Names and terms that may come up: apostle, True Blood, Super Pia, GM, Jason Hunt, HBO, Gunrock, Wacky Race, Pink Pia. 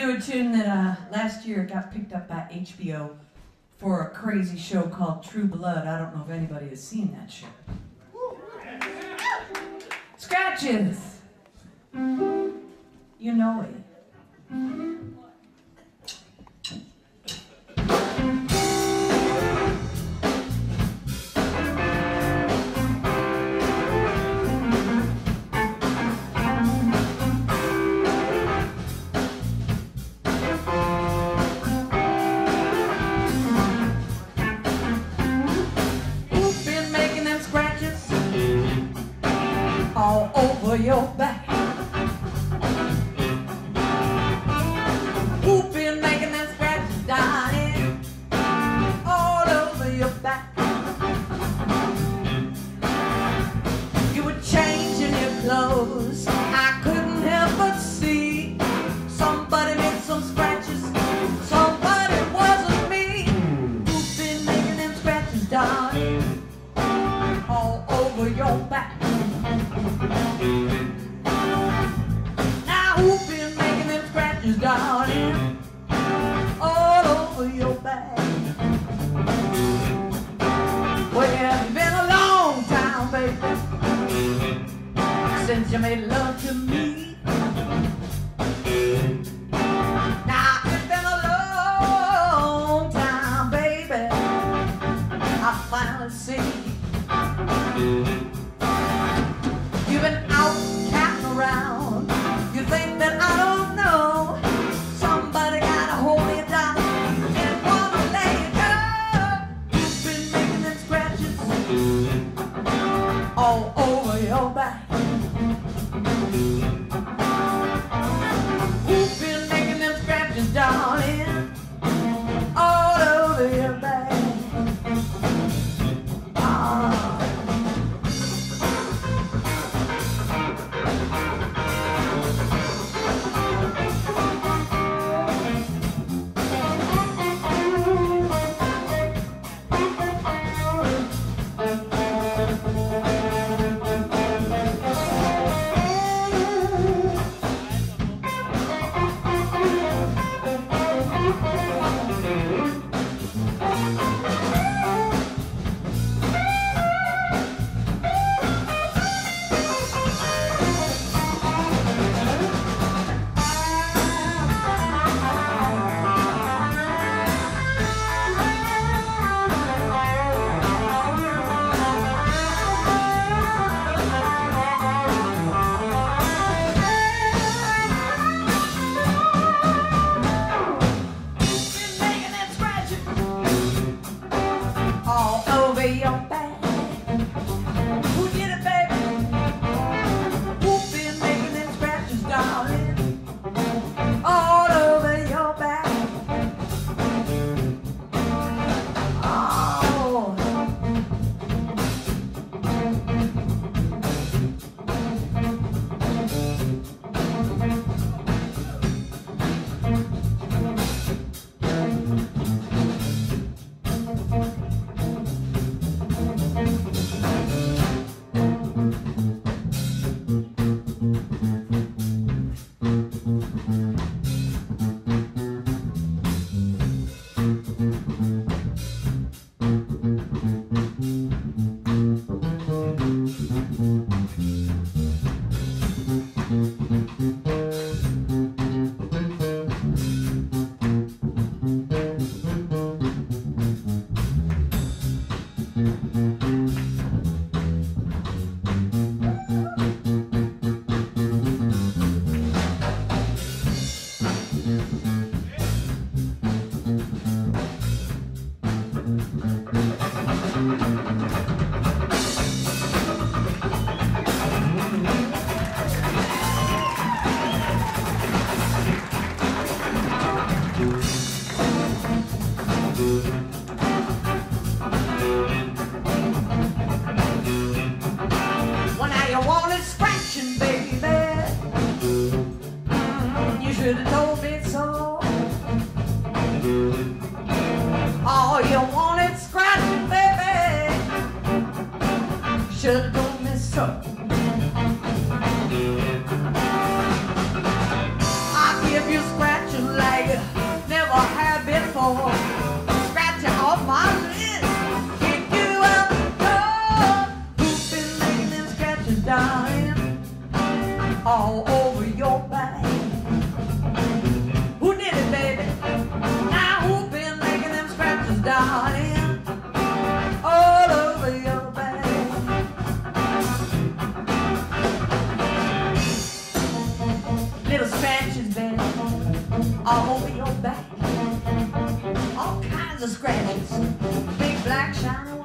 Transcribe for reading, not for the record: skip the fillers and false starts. to do a tune that last year got picked up by HBO for a crazy show called True Blood. I don't know if anybody has seen that show. Scratches. You know it. Your back. Whoop, been making that scratch dying all over your back. You were changing your clothes. I couldn't help but see somebody made some scratches. Somebody wasn't me. Whoop, been making them scratches dying all over your back. Now who's been making them scratches, darling, all over your back? Well, it's been a long time, baby, since you made love to me. Now it's been a long time, baby, I finally see. You've been out counting around. You think that I don't know. Somebody got a hold of you down and wanna let you go. You've been making them scratches all over your back. You've been making them scratches, darling, all over your back. I give you scratch your leg, never had before. Scratch you off my list, kick you out the door. Pooping, laying, and scratching, dying all over your back. Who did it, baby? Now who been laying them scratches, dying? All over your back, all kinds of scratches, big black shiny.